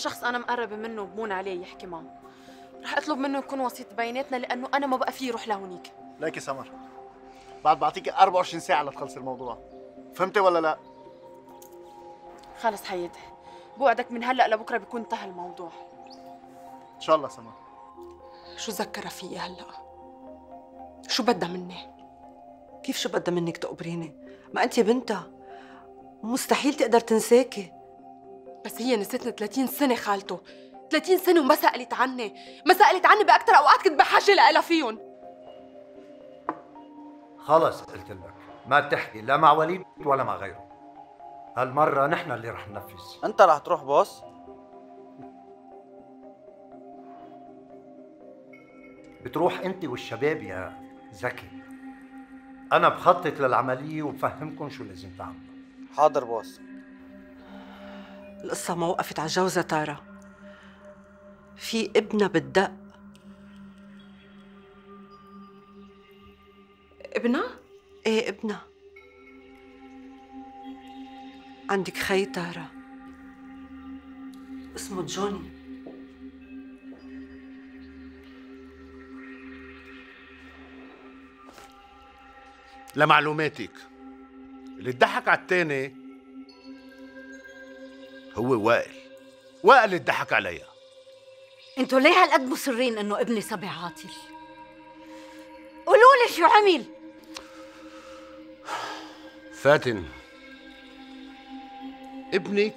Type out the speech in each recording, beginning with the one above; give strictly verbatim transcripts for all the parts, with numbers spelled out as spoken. شخص أنا مقربة منه وبمون عليه يحكي معه. رح أطلب منه يكون وسيط بيناتنا لأنه أنا ما بقى فيه روح لهونيك. ليكي سمر، بعد بعطيكي أربعة وعشرين ساعة لتخلصي الموضوع، فهمتي ولا لا؟ خلص حياتي، بوعدك من هلأ لبكرة بيكون انتهى الموضوع. إن شاء الله سمر. شو ذكرها فيي هلأ؟ شو بدها مني؟ كيف شو بدها منك تقبريني؟ ما أنت بنتها، مستحيل تقدر تنساكي. بس هي نسيتنا ثلاثين سنة خالته، ثلاثين سنة وما سألت عني، ما سألت عني بأكثر أوقات كنت بحاجة لإلها فيهم. خلص قلت لك، ما تحكي لا مع وليد ولا مع غيره. هالمرة نحن اللي رح ننفذ. أنت رح تروح بوس؟ بتروح أنت والشباب يا زكي. أنا بخطط للعملية وبفهمكم شو لازم تعملوا. حاضر بوس. القصة ما وقفت على الجوزة تارا، في ابنها بالدق. ابنها؟ ايه ابنها. عندك خي تارا اسمه جوني. لمعلوماتك، اللي اتضحك على التاني هو وائل. وائل اللي اتضحك عليها. انتوا ليه هالقد مصرين انه ابني صبي عاطل؟ قولوا لي شو عمل؟ فاتن، ابنك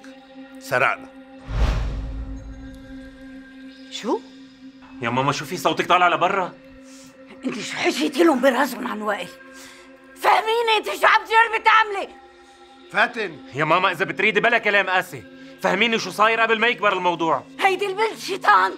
سرقنا. شو؟ يا ماما شوفي صوتك طالع لبرا. انت شو حكيتي لهم براسهم عن وائل؟ فهميني انت شو عم تجربي تعملي؟ فاتن يا ماما اذا بتريدي بلا كلام قاسي، فهميني شو صاير قبل ما يكبر الموضوع. هيدي البنت شيطان.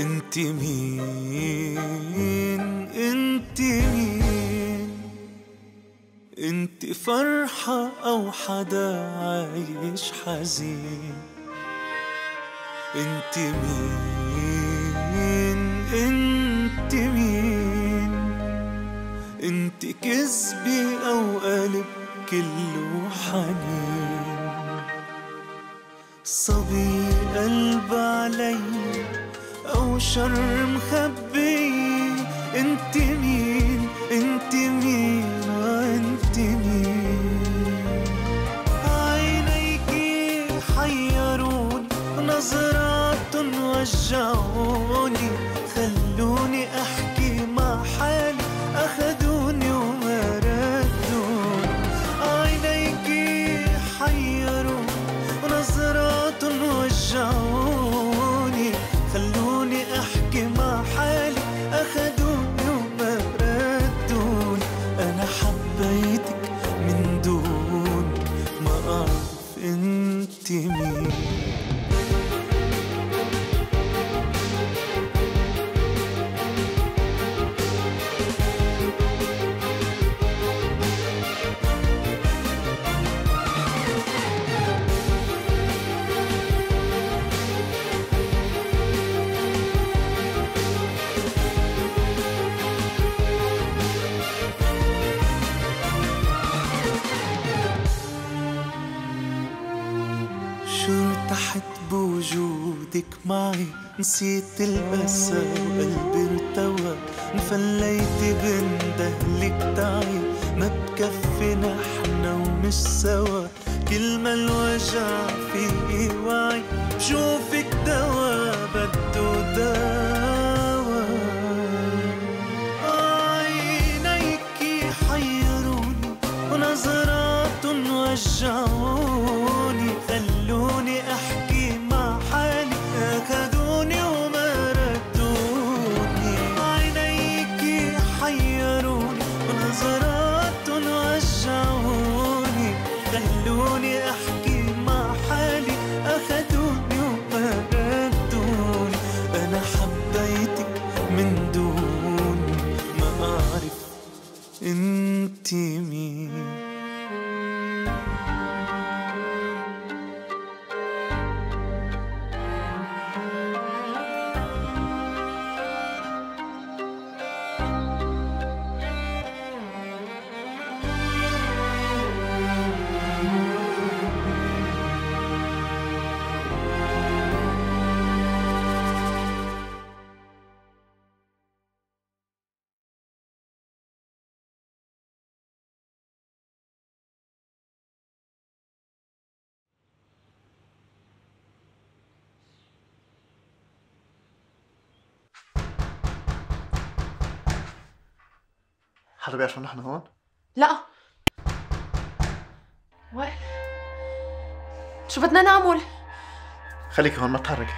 انتي مين؟ انتي مين؟ انتي فرحة أو حدا عايش حزين؟ انتي مين؟ انتي مين؟ انتي كذبة أو قلب كله حنين؟ صبي قلب علي أو شر مخبي. انت مين؟ انت مين؟ وانت مين؟ عينيكي حيرون، نظرات وجعوني، خلوني أحكي مع حالي، أخدوني وما ردون. عينيكي حيرون، نظرات وجعوني، خلوني أحكي مع حالي، أخدوني وما ردوني. أنا حبيتك من دون ما أعرف أنت مين. معي نسيت القسا وقلبي انتوى، انفليت بندهلك تعي، ما بكفي نحنا ومش سوا، كل ما الوجع فيه وعي، بشوفك دوا بدو دوا. عينيكي حيروني ونظرات وجعوني، خلوني أحكي أخدوني وما ردوني. عينيكي حيروني ونظرات وجعوني، خلوني أحكي مع حالي، أخدوني وما ردوني. من دون ما أعرف أنت مين. حدا بيعرف ان احنا هون؟ لا. وين؟ شو بدنا نعمل؟ خليكي هون ما تتحركي.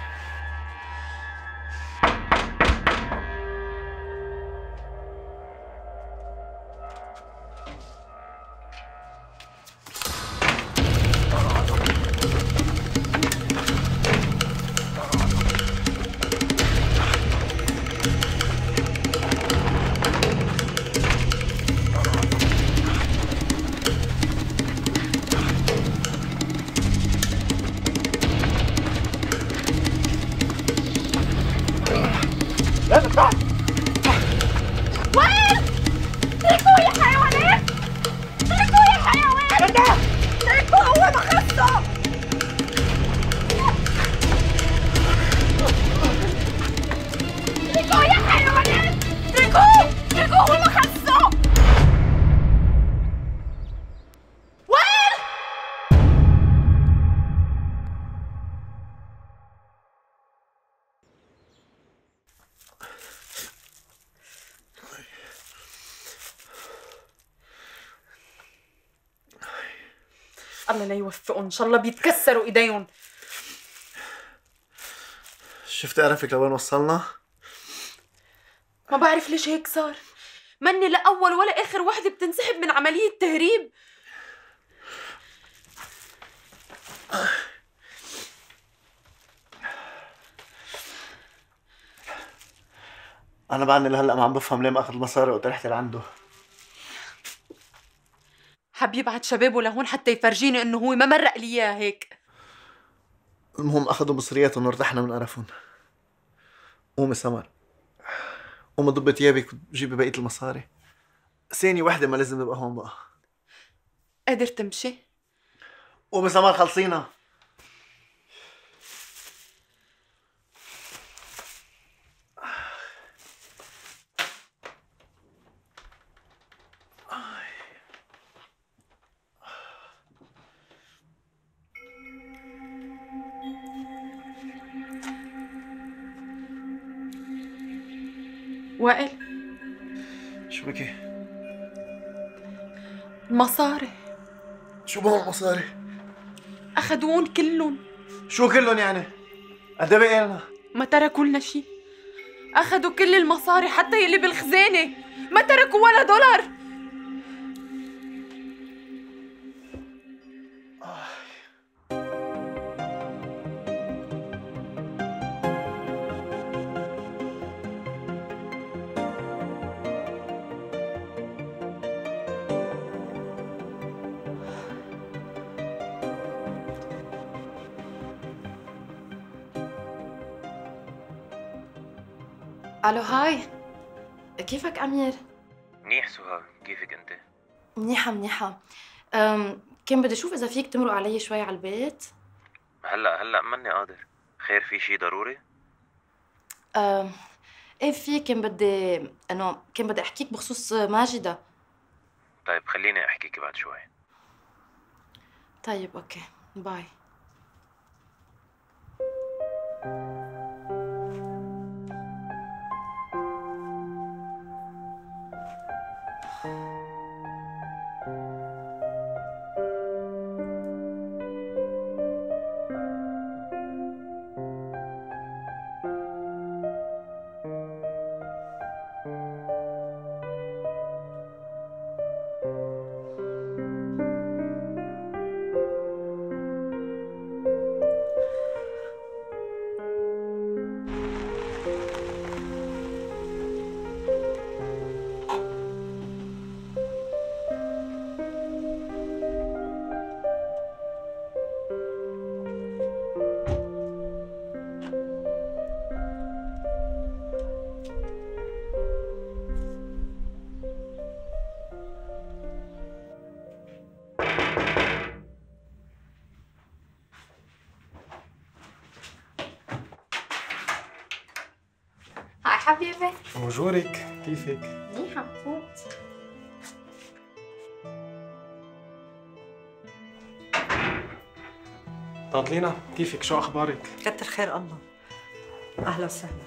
الله لا يوفقهم، ان شاء الله بيتكسروا ايديهم. شفت قرفك لوين وصلنا؟ ما بعرف ليش هيك صار، مني لا اول ولا اخر وحده بتنسحب من عمليه تهريب. انا بعدني لهلا ما عم بفهم ليه ما اخذ المصاري وقت رحت لعنده. حب يبعت شبابه لهون حتى يفرجيني انه هو ما مرق لي اياه هيك. المهم اخذوا مصرياتهم وارتحنا من قرفهم. قومي سمر، قومي ضبي ثيابك وجيبي بقية المصاري. ثانية وحدة ما لازم نبقى هون بقى. قادر تمشي؟ قومي سمر خلصينا. وائل شو بكي؟ المصاري. شو بهم المصاري؟ أخذوهم كلهم. شو كلهم يعني؟ قد إيه بقي لنا؟ ما تركوا لنا شيء. أخذوا كل المصاري حتى يلي بالخزانة، ما تركوا ولا دولار. الو هاي، كيفك أمير؟ منيح سهى، كيفك أنت؟ منيحة منيحة، كان بدي أشوف إذا فيك تمرق علي شوي على البيت؟ هلا هلا ماني قادر، خير في شي ضروري؟ أم إيه في، كان بدي إنه كان بدي أحكيك بخصوص ماجدة. طيب خليني أحكيك بعد شوي. طيب أوكي، باي. بونجورك، كيفك؟ مليحة بخوتي. طنط لينا كيفك؟ شو أخبارك؟ كتر خير الله. أهلا وسهلا.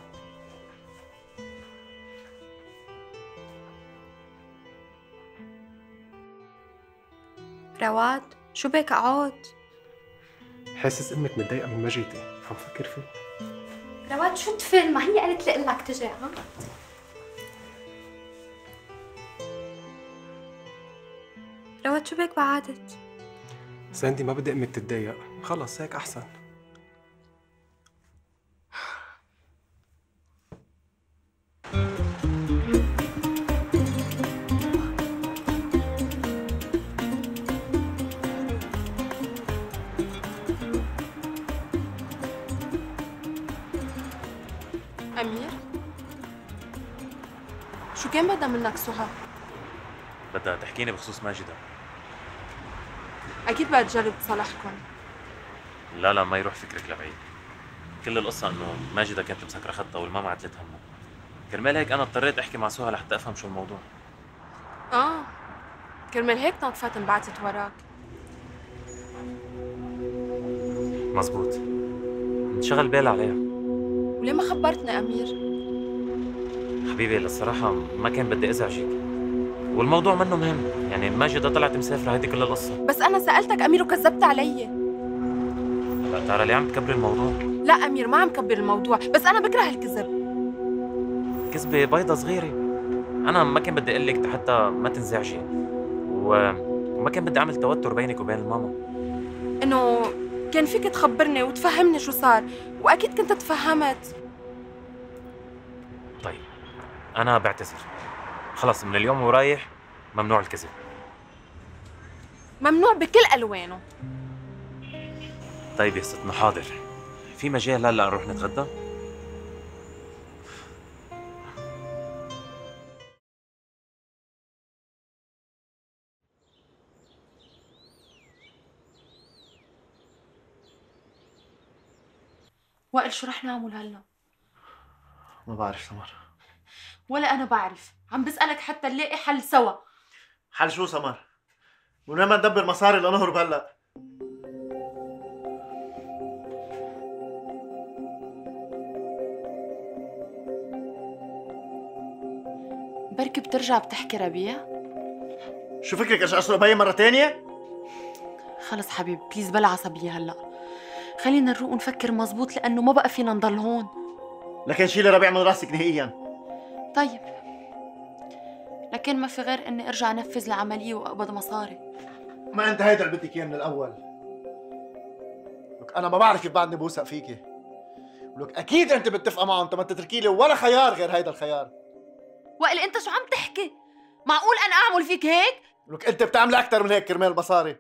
رواد شو بك اقعد؟ حاسس امك متضايقه من مجيتي، عم فكر فيك. رواد شو تفل؟ ما هي قالت لي لك تجي. ها؟ رواد شو بك بعادت؟ ساندي ما بدي امك تتضايق، خلص هيك احسن. أمير؟ شو كان بدها منك سهى؟ بدها تحكيني بخصوص ماجدة. أكيد بدها تجرب تصالحكم. لا لا ما يروح فكرك لبعيد. كل القصة إنه ماجدة كانت مسكرة خطة والماما عدلت همها. كرمال هيك أنا اضطريت أحكي مع سهى لحتى أفهم شو الموضوع. آه كرمال هيك طنط فاتن بعتت وراك. مظبوط. انشغل بالي عليها. وليه ما خبرتنا أمير؟ حبيبي للصراحة ما كان بدي أزعجك والموضوع منه مهم، يعني ماجدة طلعت مسافرة هيدي كل القصة. بس أنا سألتك أمير وكذبت علي. هلا ترى ليه عم تكبري الموضوع؟ لا أمير ما عم كبر الموضوع، بس أنا بكره الكذب. كذبة بيضة صغيرة. أنا ما كان بدي أقول لك حتى ما تنزعجي، وما كان بدي أعمل توتر بينك وبين الماما. إنه كان فيك تخبرني وتفهمني شو صار، وأكيد كنت تفهمت. طيب، أنا بعتذر. خلص من اليوم ورايح ممنوع الكذب. ممنوع بكل ألوانه. طيب يا ستنا حاضر. في مجال هلا نروح نتغدى؟ وائل شو رح نعمل هلا؟ ما بعرف سمر. ولا أنا بعرف، عم بسألك حتى نلاقي حل سوا. حل شو سمر؟ من وين ما ندبر مصاري لنهرب هلا؟ بركي بترجع بتحكي ربيع؟ شو فكرك ارجع اسرق بي مرة تانية؟ خلص حبيبي بليز بلا عصبية هلا. خلينا نروق ونفكر مزبوط لأنه ما بقى فينا نضل هون. لكن شيلي ربيع من راسك نهائياً. طيب. لكن ما في غير إني أرجع أنفذ العملية وأقبض مصاري. ما أنت هيدا اللي بدك إياه من الأول. لك أنا ما بعرف كيف بعدني بوثق فيكي. ولك أكيد أنت متفقة معهم ما تتركي لي ولا خيار غير هيدا الخيار. وائل أنت شو عم تحكي؟ معقول أنا أعمل فيك هيك؟ لك أنت بتعمل أكثر من هيك كرمال المصاري.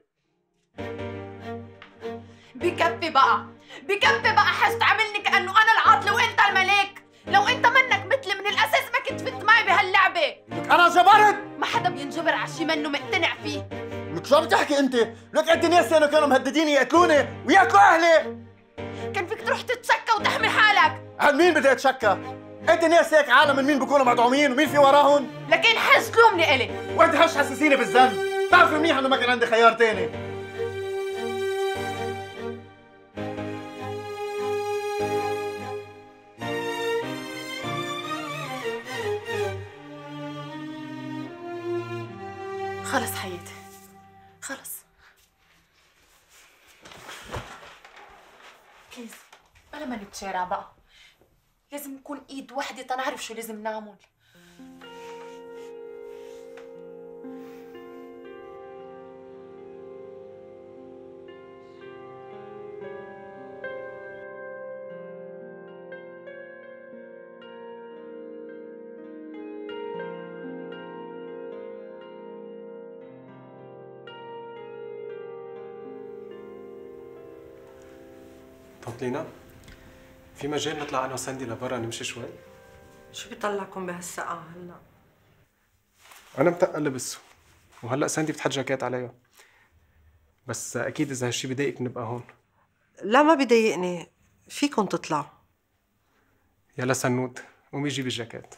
بكفي بقى، بكفي بقى حس تعاملني كأنه أنا العاطلة وأنت الملاك. لو أنت منك مثلي من الأساس ما كنت فت معي بهاللعبة. لك أنا جبرت. ما حدا بينجبر على شي منه مقتنع فيه. لك شو عم تحكي أنت؟ لك قد ناس كانوا كانوا مهددين يقتلوني ويقتلوا أهلي. كان فيك تروح تتشكى وتحمي حالك. عن مين بدي أتشكى؟ قد ناس هيك عالم من مين بيكونوا مدعومين ومين في وراهم؟ لكن حس لومني إلي. وأنت حش حسسيني بالذنب. بتعرفي منيح إنه ما كان عندي خيار تاني. خلص حياتي خلص بليز بلا ما نتشارع بقى. لازم نكون ايد وحده تنعرف شو لازم نعمل. طنط لينا في مجال نطلع انا وساندي لبرا نمشي شوي؟ شو بيطلعكم بهالسقعة هلا؟ انا متقل لبسه وهلا ساندي بتحط جاكيت عليها. بس اكيد اذا هالشي بضايقك نبقى هون. لا ما بضايقني، فيكم تطلعوا. يلا سنود قومي جيبي الجاكيت.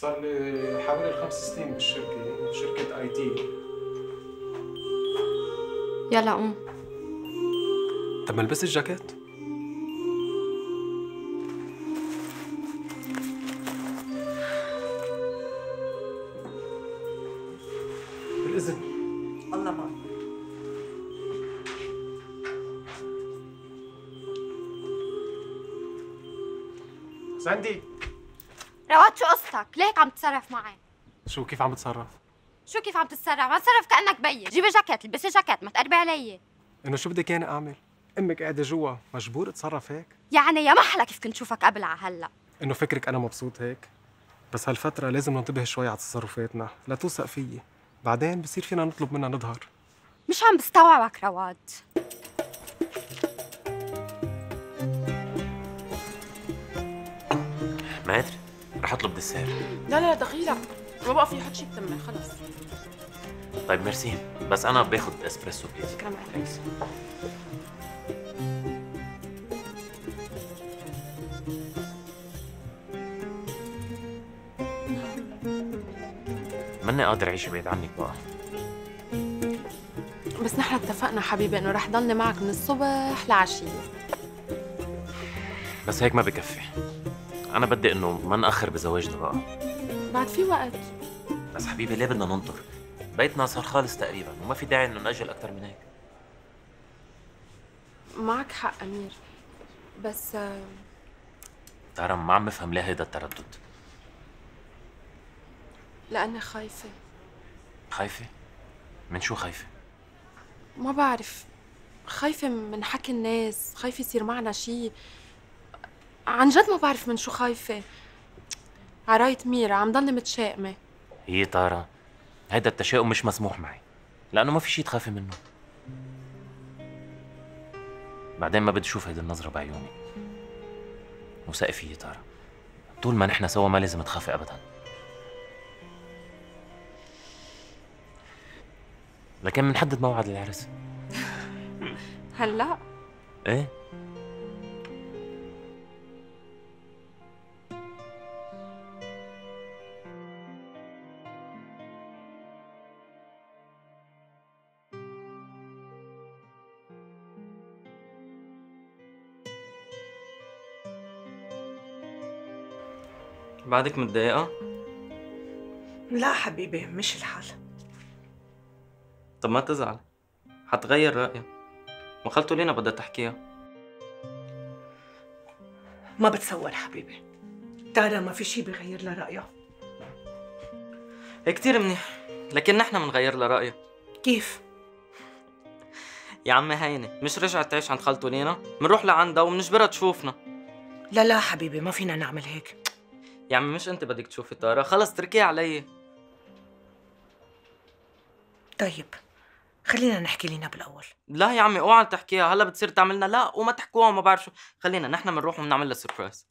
صار لي حوالي خمس سنين بالشركة، شركة اي تي. يلا قوم. طب ما البس الجاكيت. بالإذن. الله معك. سندي رواد، شو قصتك؟ ليه هيك عم تتصرف معي؟ شو كيف عم بتصرف؟ شو كيف عم تتصرف؟ عم تتصرف كأنك بيي، جيبي جاكيت، البسي جاكيت، ما تقربي علي. إنه شو بدك أنا أعمل؟ أمك قاعدة جوا، مجبور أتصرف هيك؟ يعني يا محلى كيف كنت شوفك قبل على هلا. إنه فكرك أنا مبسوط هيك؟ بس هالفترة لازم ننتبه شوي على تصرفاتنا، لا توثق فيي، بعدين بصير فينا نطلب منها نظهر. مش عم بستوعبك رواد. ماتر رح اطلب دسير. لا لا دخيلك، ما بقى في حط شي بتمي خلص. طيب ميرسي، بس انا باخذ اسبريسو بليز. شكرا معلم. ماني قادر اعيش بعيد عنك بقى. بس نحن اتفقنا حبيبي انه رح ضلني معك من الصبح لعشيه. بس هيك ما بكفي. أنا بدي إنه ما نأخر بزواجنا بقى. بعد في وقت. بس حبيبي ليه بدنا ننطر؟ بيتنا صار خالص تقريباً وما في داعي إنه نأجل أكتر من هيك. معك حق أمير، بس ترى ما عم بفهم ليه هيدا التردد. لأني خايفة. خايفة؟ من شو خايفة؟ ما بعرف، خايفة من حكي الناس، خايفة يصير معنا شي. عن جد ما بعرف من شو خايفة. عراية ميرا عم ضلني متشائمة. هي طارة، هيدا التشاؤم مش مسموح معي، لأنه ما في شي تخافي منه. بعدين ما بدي أشوف هيدي النظرة بعيوني. وثقي فيي طارة، طول ما نحن سوا ما لازم تخافي أبداً. لكن منحدد موعد للعرس. هلأ؟ إيه؟ بعدك متضايقة؟ لا حبيبي مش الحال. طب ما تزعل، حتغير رأيها. ما خالته لينا بدها تحكيها. ما بتصور حبيبي، تارا ما في شي بيغير لها رأيها. كتير منيح، لكن نحن بنغير لها رأيها. كيف؟ يا عمي هينة مش رجعت تعيش عند خالته لينا؟ بنروح لعندها وبنجبرها تشوفنا. لا لا حبيبي ما فينا نعمل هيك. يا عمي مش انت بدك تشوفي طارة، خلص تركيها علي. طيب خلينا نحكي لينا بالاول. لا يا عمي اوعى تحكيها، هلا بتصير تعملنا لا وما تحكوها وما بعرف شو. خلينا نحن بنروح وبنعمل لها سربرايز.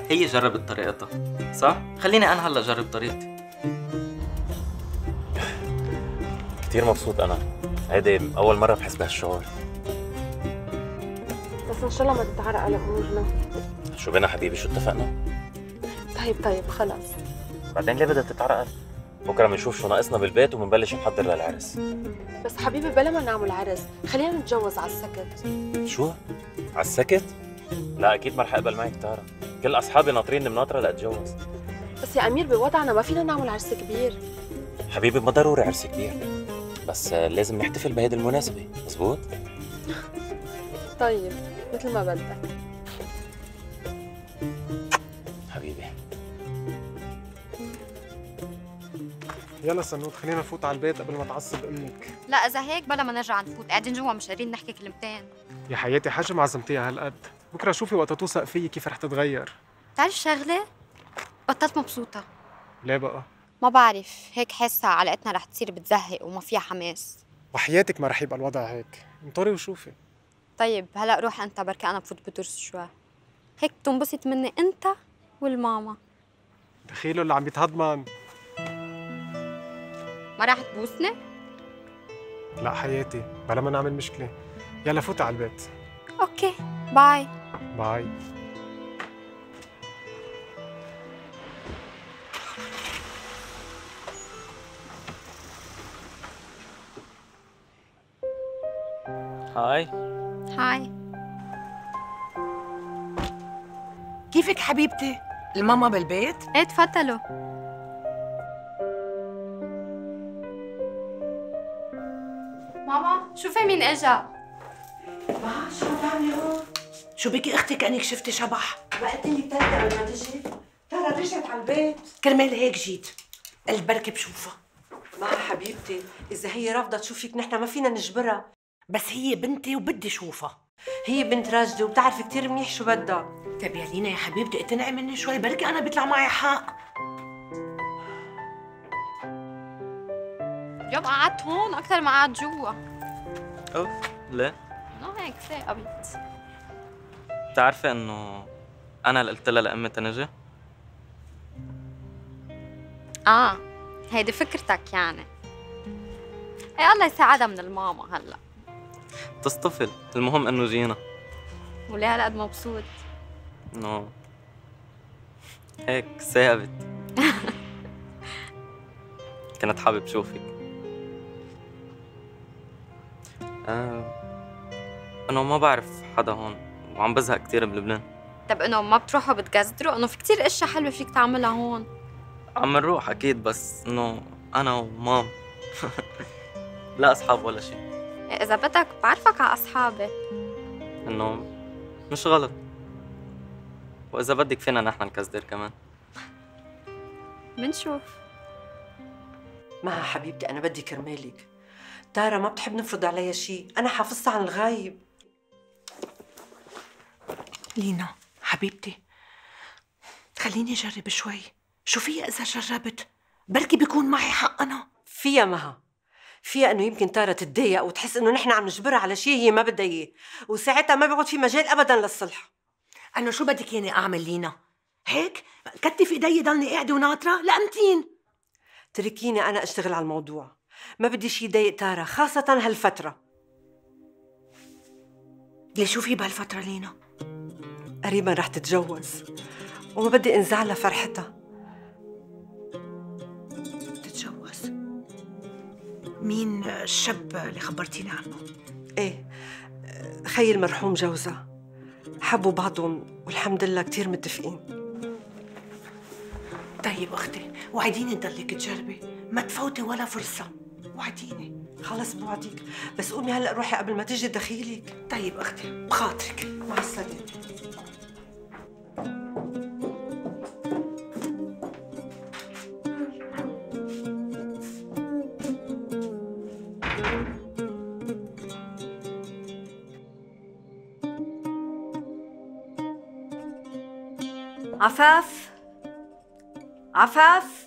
هي جربت طريقتها صح؟ خليني انا هلا اجرب طريقتي. كثير مبسوط انا، هيدي اول مرة بحس بهالشعور. بس ان شاء الله ما تتعرق لامورنا. شو بينا حبيبي، شو اتفقنا؟ طيب طيب خلص. بعدين ليه بدها تتعرق؟ بكره بنشوف شو ناقصنا بالبيت وبنبلش نحضر للعرس. بس حبيبي بلا ما نعمل عرس، خلينا نتجوز على السكت. شو؟ على السكت؟ لا اكيد ما رح اقبل معك تارا، كل اصحابي ناطريني بناطره لاتجوز. بس يا امير بوضعنا ما فينا نعمل عرس كبير. حبيبي ما ضروري عرس كبير، بس لازم نحتفل بهيدي المناسبه، مزبوط؟ طيب مثل ما بدك حبيبي. يلا سنود خلينا نفوت على البيت قبل ما تعصب امك. لا اذا هيك بلا ما نرجع نفوت، قاعدين جوا مش قادرين نحكي كلمتين. يا حياتي حاجه ما عزمتيها هالقد، بكره شوفي وقت توثق فيي كيف رح تتغير. بتعرف شغله؟ بطلت مبسوطه. ليه بقى؟ ما بعرف، هيك حاسه علاقتنا رح تصير بتزهق وما فيها حماس. وحياتك ما رح يبقى الوضع هيك، انطري وشوفي. طيب هلا روح انت، بركي انا بفوت بدرس شوي، هيك بتنبسط مني انت والماما. دخيله اللي عم يتهضمن. ما راح تبوسني؟ لا حياتي بلا ما نعمل مشكله. يلا فوتي على البيت. اوكي باي. باي. هاي هاي. كيفك حبيبتي؟ الماما بالبيت؟ ايه تفضلوا. ماما شوفي مين اجا. ما شو بتعملي هون؟ شو بكي اختك انك شفتي شبح؟ ما قلت لك ترى بدها تجي؟ ترى رجعت على البيت كرمال هيك جيت. قلت بركي بشوفها. ما حبيبتي اذا هي رافضه تشوفك نحن ما فينا نجبرها، بس هي بنتي وبدي شوفها. هي بنت راجده وبتعرف كثير منيح شو بدها. طيب يا لينا يا حبيبتي اقتنعي مني شوي بركي انا بيطلع معي حق. اليوم قعدت هون اكثر ما قعدت جوا. اوف ليه؟ انه هيك ثاقبت. بتعرفي انه انا اللي قلت لها لامي تنجي؟ اه هيدي فكرتك يعني. ايه الله يساعدها من الماما هلا. بتصطفل، المهم انه جينا. وليه هالقد مبسوط؟ انه هيك ثاقبت. كنت حابب شوفك. آه. انه ما بعرف حدا هون وعم بزهق كثير بلبنان. طب انه ما بتروحوا بتجزدروا؟ انه في كثير اشياء حلوه فيك تعملها هون. عم نروح اكيد بس انه انا ومام. لا اصحاب ولا شيء. اذا بدك بعرفك على اصحابي. انه مش غلط. واذا بدك فينا نحن نكزدر كمان. منشوف. ما حبيبتي انا بدي كرمالك. تارا ما بتحب نفرض عليها شيء، أنا حافظتها عن الغايب. لينا حبيبتي خليني أجرب شوي، شو فيها إذا جربت؟ بركي بيكون معي حق أنا. فيها مها، فيها إنه يمكن تارا تتضايق وتحس إنه نحن عم نجبرها على شيء هي ما بدها إياه، وساعتها ما بيقعد في مجال أبداً للصلح. أنا شو بدك ياني أعمل لينا؟ هيك؟ كتف إيدي ضلني قاعدة وناطرة؟ لأمتين؟ تركيني أنا أشتغل على الموضوع. ما بدي شي يضايق تارا خاصة هالفترة. لي شو في بهالفترة لينا؟ قريبا رح تتجوز وما بدي انزعلها فرحتها. تتجوز؟ مين الشاب اللي خبرتيني عنه؟ ايه خي المرحوم جوزها، حبوا بعضهم والحمد لله كثير متفقين. طيب اختي وعديني تضلك تجربي، ما تفوتي ولا فرصة. وعديني. خلص بوعدك، بس قومي هلا روحي قبل ما تيجي دخيلك. طيب اختي بخاطرك، مع السلامة. عفاف عفاف.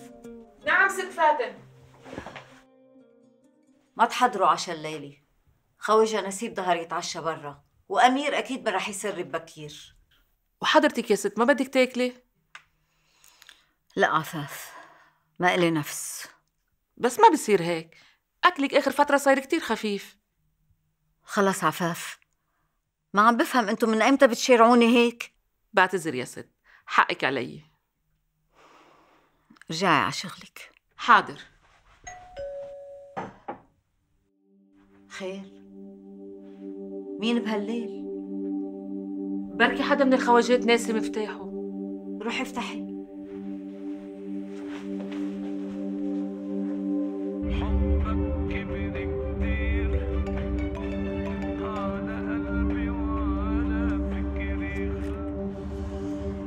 نعم ست فاتن. ما تحضروا عشا الليلة، خوجة نسيب ظهر يتعشى برا، وأمير أكيد ما رح يسرب بكير. وحضرتك يا ست ما بدك تاكلي؟ لا عفاف ما إلي نفس. بس ما بصير هيك، أكلك آخر فترة صاير كتير خفيف. خلص عفاف ما عم بفهم أنتم من إمتى بتشارعوني هيك؟ بعتذر يا ست، حقك علي. رجعي على شغلك. حاضر. خير؟ مين بهالليل؟ بركي حدا من الخواجات ناسي مفتاحه. روحي افتحي.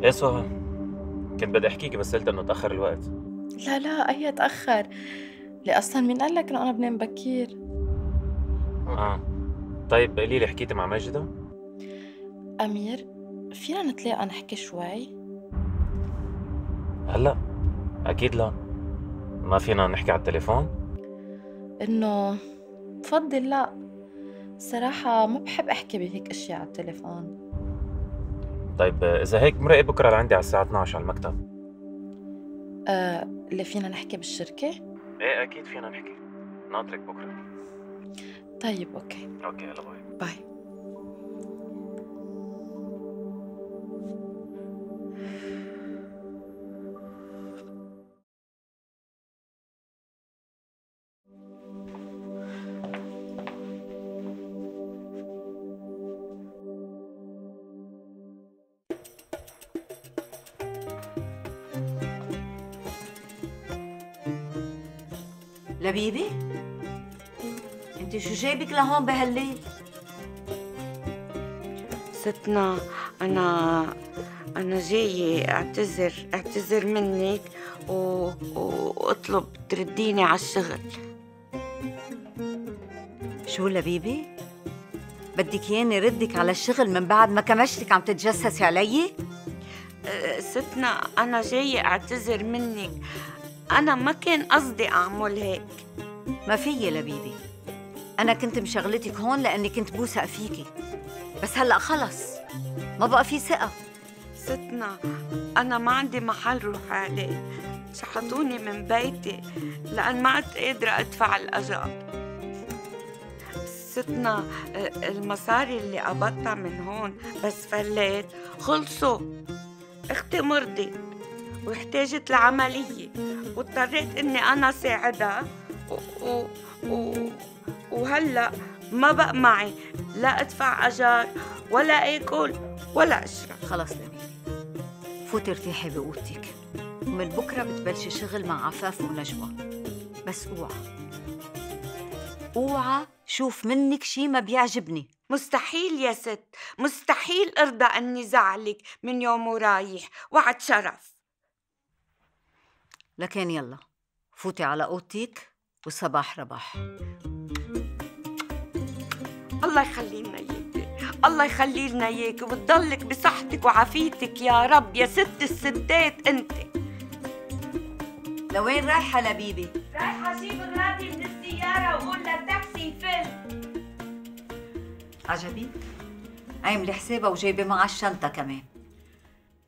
ايه سهى؟ كنت بدي احكيكي بس قلت انه تاخر الوقت. لا لا اي تاخر؟ لي اصلا مين قال لك انه انا بنام بكير؟ اه طيب قولي لي حكيتي مع ماجدة؟ امير فينا نتلاقى نحكي شوي؟ هلا اكيد لا، ما فينا نحكي على التليفون؟ انه بفضل لا، صراحة ما بحب احكي بهيك اشياء على التليفون. طيب إذا هيك مرقي بكره لعندي على الساعة اثنعش على المكتب. آه، اللي فينا نحكي بالشركة؟ إيه أكيد فينا نحكي، ناطرك بكره. طيب أوكي. أوكي يلا باي. باي. لبيبي انت شو جايبك لهون بهالليل؟ ستنا انا انا جايه اعتذر اعتذر منك و... واطلب ترديني على الشغل. شو لبيبي؟ بدك ياني ردك على الشغل من بعد ما كمشتك عم تتجسسي علي؟ ستنا انا جايه اعتذر منك، انا ما كان قصدي اعمل هيك. ما فيي لبيبي، انا كنت مشغلتك هون لاني كنت بوثق فيكي، بس هلا خلص ما بقى في ثقه. ستنا انا ما عندي محل روح عليه، شحطوني من بيتي لان ما عدت قادره ادفع الاجار. ستنا المصاري اللي قبضتها من هون بس فليت خلصوا، اختي مرضي واحتاجت لعمليه واضطريت اني انا ساعدها و... و... و... وهلا ما بقى معي لا ادفع اجار ولا اكل ولا اشرب. خلص لبيبي، فوتي ارتاحي بأوضتك، ومن بكره بتبلشي شغل مع عفاف ونجوى، بس اوعى اوعى شوف منك شي ما بيعجبني. مستحيل يا ست، مستحيل ارضى اني زعلك من يوم ورايح، وعد شرف. لكن يلا فوتي على اوضتك والصباح رباح. الله يخلي لنا اياكي، الله يخلي لنا اياكي وتضلك بصحتك وعافيتك يا رب يا ست الستات. انت لوين رايحه لبيبي؟ رايحه اجيب الرادي من السياره وقول للتاكسي يفل. عجبيك؟ عامله حسابها وجايبه معها الشنطه كمان.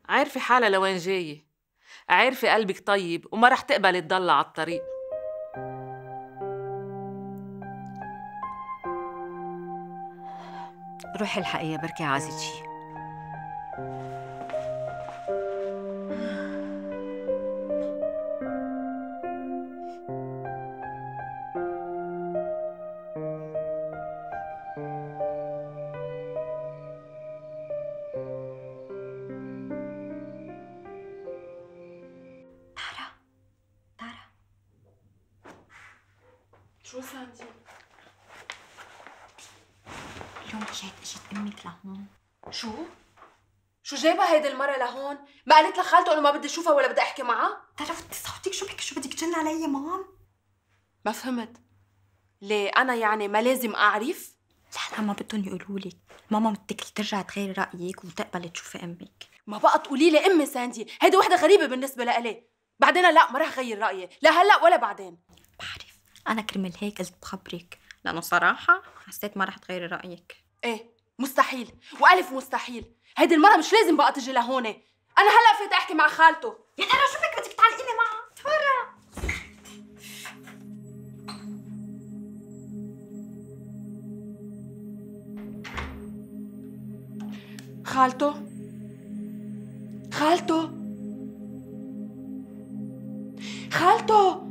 عارفه حالها لوين جايه، عارفه قلبك طيب وما رح تقبلي تضل على الطريق. روحي الحقيقة بركي عازت شي. تارا تارا شو ساندي؟ اليوم اجت اجت امك لهون. شو؟ شو جايبها هيدي المرة لهون؟ ما قالت لخالته انه ما بدي اشوفها ولا بدي احكي معها؟ طرفتي صوتك، شو بك شو بدك تجن علي مام؟ ما فهمت. ليه انا يعني ما لازم اعرف؟ لا لا ما بدهم يقولوا لك، ماما بدك ترجع تغيري رايك وتقبلي تشوفي امك. ما بقى تقولي لي امي ساندي، هيدي وحدة غريبة بالنسبة لإلي، بعدين لا ما رح غير رايي، لا هلا ولا بعدين. بعرف، انا كرمال هيك قلت بخبرك، لأنه صراحة حسيت ما رح تغيري رأيك. ايه مستحيل، وألف مستحيل، هيدي المرة مش لازم بقى تجي لهون، أنا هلا فيت أحكي مع خالته. يا ترى شو بك بدك تعلقيني معها؟ تفرع. خالته؟ خالته؟ خالته؟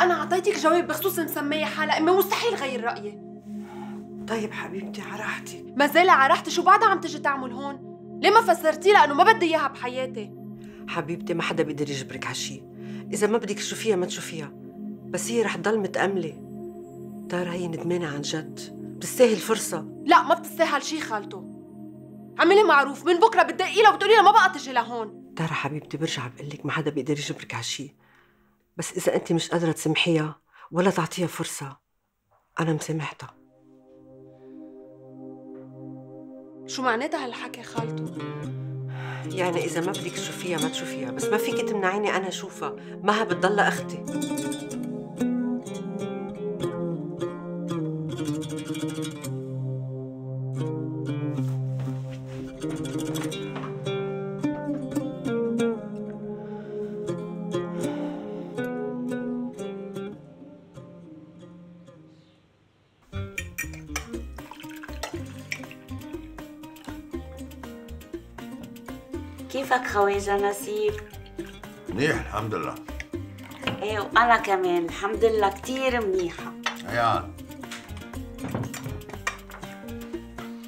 أنا أعطيتك جواب بخصوص مسمية حالها أمي، مستحيل غير رأيي. طيب حبيبتي على راحتي. ما زال على راحتي، شو بعدها عم تجي تعمل هون؟ ليه ما فسرتي لها إنه ما بدي إياها بحياتي؟ حبيبتي ما حدا بيقدر يجبرك على شيء، إذا ما بدك تشوفيها ما تشوفيها، بس هي رح تضل متأملة. تارا هي ندمانة عن جد، بتستاهل فرصة. لا ما بتستاهل شيء خالته. عملي معروف، من بكرة بتدقي لها وبتقولي لها ما بقى تجي لهون. تارا حبيبتي برجع بقول لك ما حدا بيقدر يجبرك على شيء، بس إذا أنت مش قادرة تسمحيها ولا تعطيها فرصة أنا مسامحتها. شو معناتها هالحكي خالته؟ يعني إذا ما بدك تشوفيها ما تشوفيها، بس ما فيكي تمنعيني أنا أشوفها، مها بتضلها أختي. كيفك خواجة نسيب؟ منيح الحمد لله. ايه وانا كمان الحمد لله كتير منيحة. ايان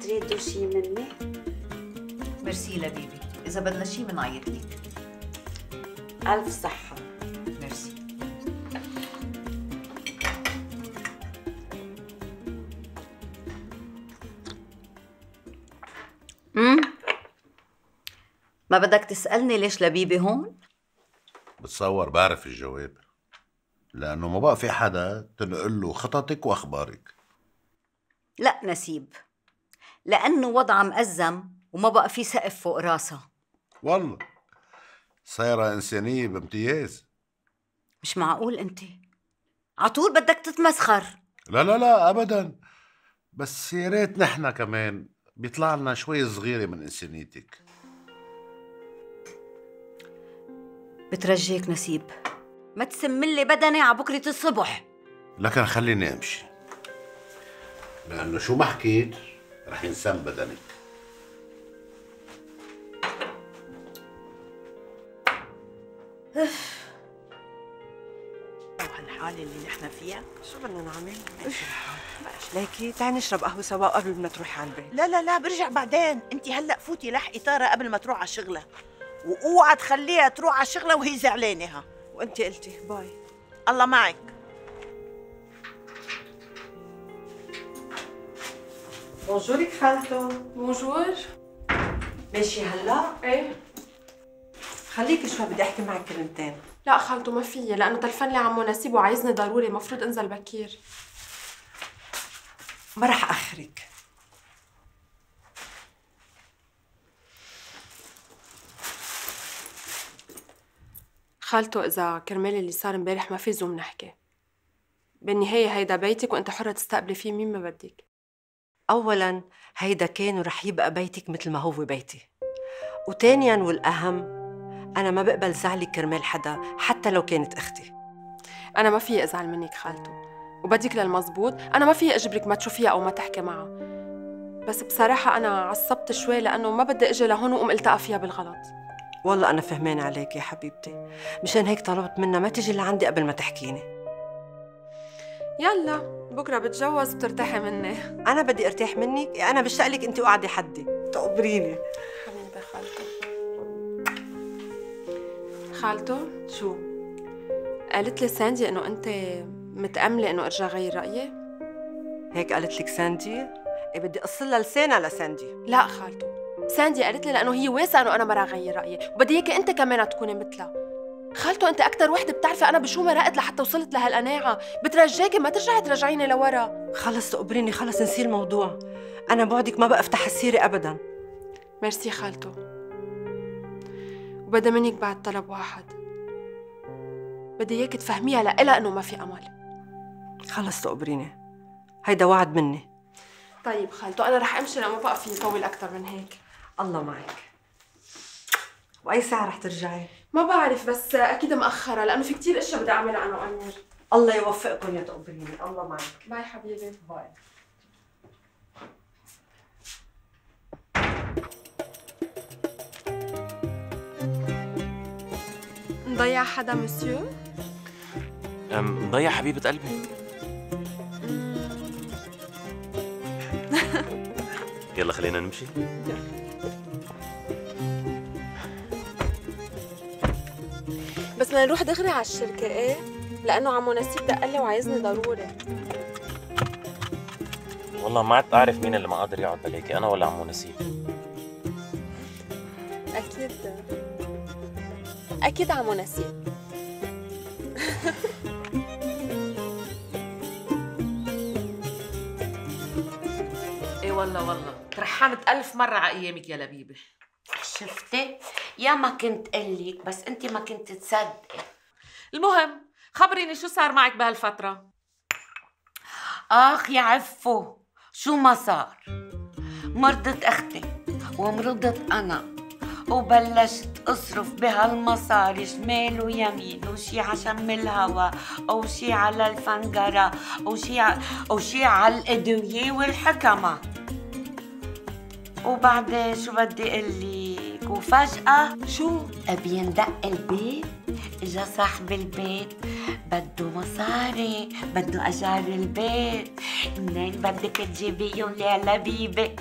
تريدوا شي مني؟ ميرسي لبيبي، إذا بدنا شي منعيط لك. ألف صحة. ميرسي. امم ما بدك تسألني ليش لبيبي هون؟ بتصور بعرف الجواب، لأنه ما بقى في حدا تنقل له خططك وأخبارك. لا نسيب، لأنه وضعها مأزم وما بقى في سقف فوق راسها. والله صايرة إنسانية بامتياز. مش معقول أنت عطول بدك تتمسخر. لا لا لا أبداً، بس يا ريت نحن كمان بيطلع لنا شوي صغيرة من إنسانيتك. بترجيك نسيب ما تسملي بدني على بكرة الصبح. لكن خليني أمشي، لأنه شو ما حكيت رح ينسم بدنك. اف هالحالة اللي نحن فيها شو بدنا نعمل؟ ماشي الحال. ليكي تعي نشرب قهوة سوا قبل ما تروحي على البيت. لا لا لا برجع بعدين، أنت هلا فوتي لحقي طارة قبل ما تروح على شغلها، واوعى تخليها تروح على شغلها وهي زعلانة. وأنت قلتي باي. الله معك. بونجورك خالتو. بونجور. ماشي هلا؟ ايه خليكي شوي بدي احكي معك كلمتين. لا خالتو ما فيي، لأنه تلفن لي عمو نسيب وعايزني ضروري، مفروض انزل بكير. ما رح أخرك. خالتو إذا كرمال اللي صار امبارح ما في زوم نحكي. بالنهاية هيدا بيتك وأنت حرة تستقبلي فيه مين ما بدك. أولاً هيدا كان ورح يبقى بيتك مثل ما هو بيتي. وثانياً والأهم أنا ما بقبل زعلي كرمال حدا حتى لو كانت أختي. أنا ما فيي أزعل منك خالتو، وبديك للمزبوط، أنا ما فيي أجبرك ما تشوفيها أو ما تحكي معها. بس بصراحة أنا عصبت شوي لأنه ما بدي أجي لهون وأقوم ألتقى فيها بالغلط. والله أنا فهمانة عليك يا حبيبتي، مشان هيك طلبت منها ما تجي لعندي قبل ما تحكيني. يلا بكرة بتجوز بترتاحي مني. أنا بدي أرتاح منك؟ أنا بشتاق لك أنت وقعدي حدي. تقبريني حبيبي خالتو. خالتو شو؟ قالت لي ساندي إنه أنت متأملة إنه أرجع غير رأيي؟ هيك قالت لك ساندي؟ إيه بدي أقصلها لسانها لساندي. لا خالتو ساندي قالت لي لأنه هي واسعة إنه أنا ما رح أغير رأيي، وبدي إياكي أنت كمان تكوني مثلها. خالتو أنت أكتر وحدة بتعرفي أنا بشو مرقت لحتى وصلت لهالقناعة، بترجاكي ما ترجعي ترجعيني لورا. خلص تقبريني، خلص نسي الموضوع، أنا بعدك ما بقى أفتح السيرة أبداً. ميرسي خالتو، وبدي منك بعد طلب واحد، بدي إياكي تفهميها لإلها إنه ما في أمل. خلص تقبريني، هيدا وعد مني. طيب خالتو أنا رح أمشي لأنه ما بقى فيني طول أكتر من هيك. الله معك. وأي ساعة رح ترجعي؟ ما بعرف بس أكيد مأخرة لأنه في كتير أشياء بدي أعملها أنا وأمير. الله يوفقكم يا تقبريني، الله معك. باي حبيبي. باي. مضيع حدا مسيو؟ مضيع حبيبة قلبي. يلا خلينا نمشي. يلا. بس بدنا نروح دغري على الشركة، إيه؟ لأنه عمو نسيب دقلي وعايزني ضروري. والله ما عدت أعرف مين اللي ما قادر يقعد بلاكي، أنا ولا عمو نسيب. أكيد أكيد عمو نسيب. إيه والله والله ترحمت ألف مرة على أيامك يا لبيبة. شفتي؟ يا ما كنت قلك بس انت ما كنت تصدقي. المهم خبريني شو صار معك بهالفترة؟ آخ يا عفو شو ما صار، مرضت أختي ومرضت أنا، وبلشت أصرف بهالمصاري شمال ويمين، وشي عشم الهوا أو شي على الفنجرة أو شي ع... أو شي على الأدوية والحكمة. وبعدين شو بدي أقلك، وفجأة شو؟ بيندق البيت، إجا صاحب البيت بده مصاري، بده أجار البيت، منين بدك تجيبيهم يا لبيبة؟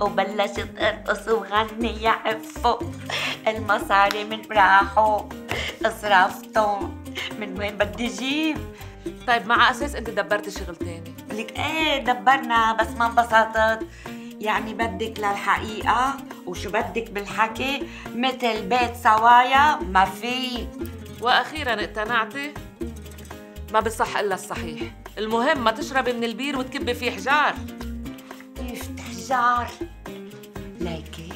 وبلشت أرقص وغني يا عفو، المصاري من راحوا صرفتهم؟ من وين بدي جيب؟ طيب مع اساس انت دبرتي شغل تاني؟ لك ايه دبرنا بس ما انبسطت. يعني بدك للحقيقة وشو بدك بالحكي؟ مثل بيت سوايا ما في. واخيرا اقتنعتي ما بصح الا الصحيح. المهم ما تشربي من البير وتكبي فيه حجار. كيف حجار؟ ليكي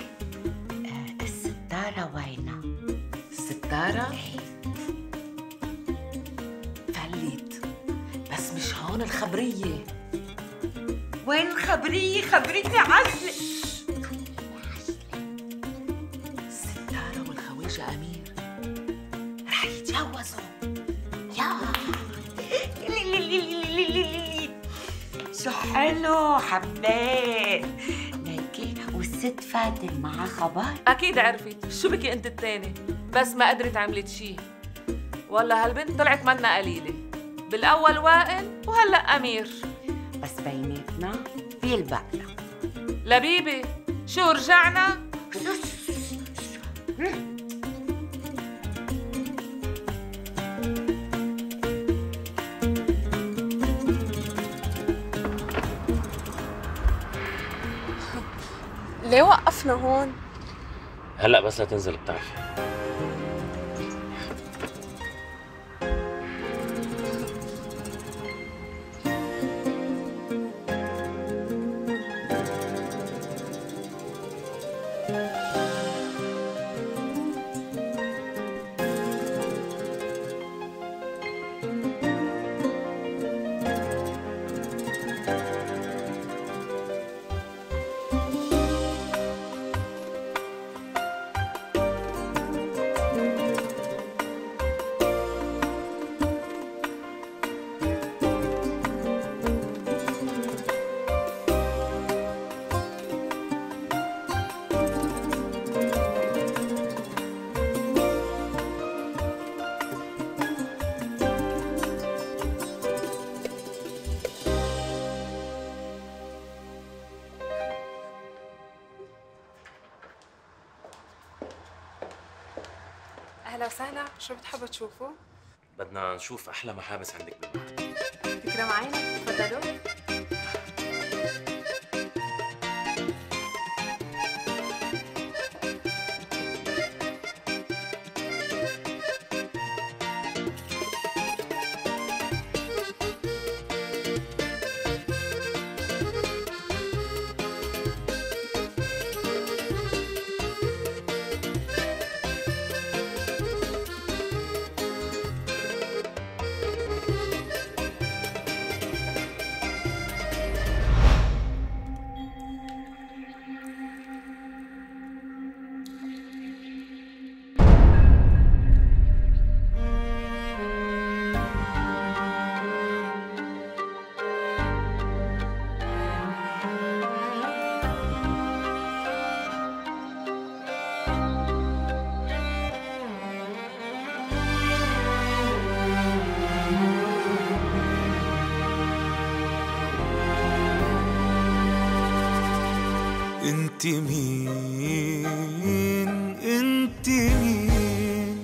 الستارة وينها؟ الستارة؟ فلت بس مش هون الخبرية. وين الخبرية؟ خبريتي عزلة. الستارة والخواجة أمير رح يتجوزوا. يا شو حلو حبيت. ليكي والست فاتن معها خبر؟ أكيد عرفت، شو بكي أنت التاني؟ بس ما قدرت عملت شي. والله هالبنت طلعت منا قليلة، بالأول وائل وهلأ أمير. بس بيناتنا في البقلة لبيبي. شو رجعنا؟ ليه وقفنا هون؟ هلا بس لتنزل بتعرفي. أهلا وسهلا، شو بتحبوا تشوفوا؟ بدنا نشوف أحلى محابس عندك بالمحل. تكرم عينك، تفضلوا. انت مين؟ انت مين؟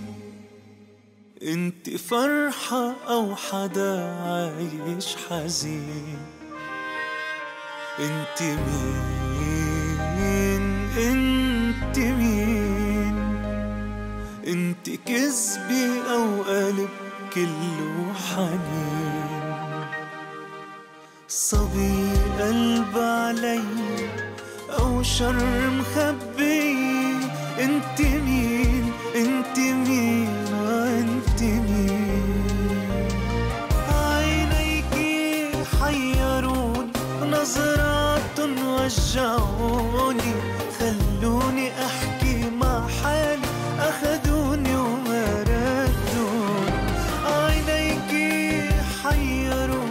انت فرحة او حدا عايش حزين؟ انت مين؟ انت مين؟ انت كذبة او قلب كله حنين؟ صبي قلب علي أو شر مخبي. انت مين؟ انت مين؟ وانت مين؟ عينيكي حيرون، نظرات وجعوني، خلوني أحكي مع حالي، أخدوني وما ردوني. عينيكي حيرون،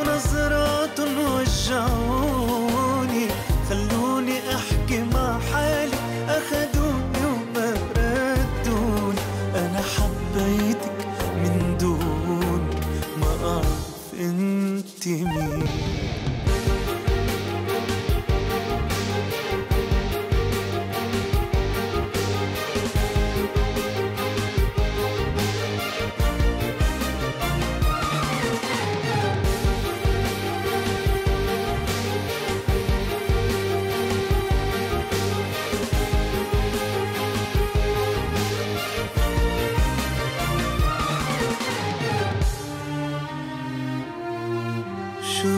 نظرات وجعوني، خلوني أحكي مع حالي، أخدوني وما ردوني. أنا حبيتك من دون ما أعرف أنت مين.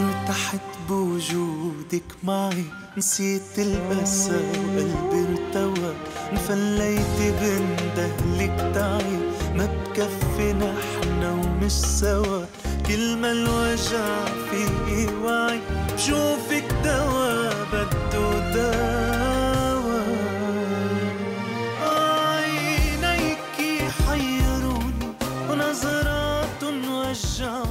ارتحت بوجودك معي، نسيت القسى وقلبي ارتوى، انفليت بندهلك تعي، ما بكفي نحنا ومش سوا، كل ما الوجع فيقي وعي، بشوفك دوا بدو دوا. عينيكي حيروني ونظرات وجعوني،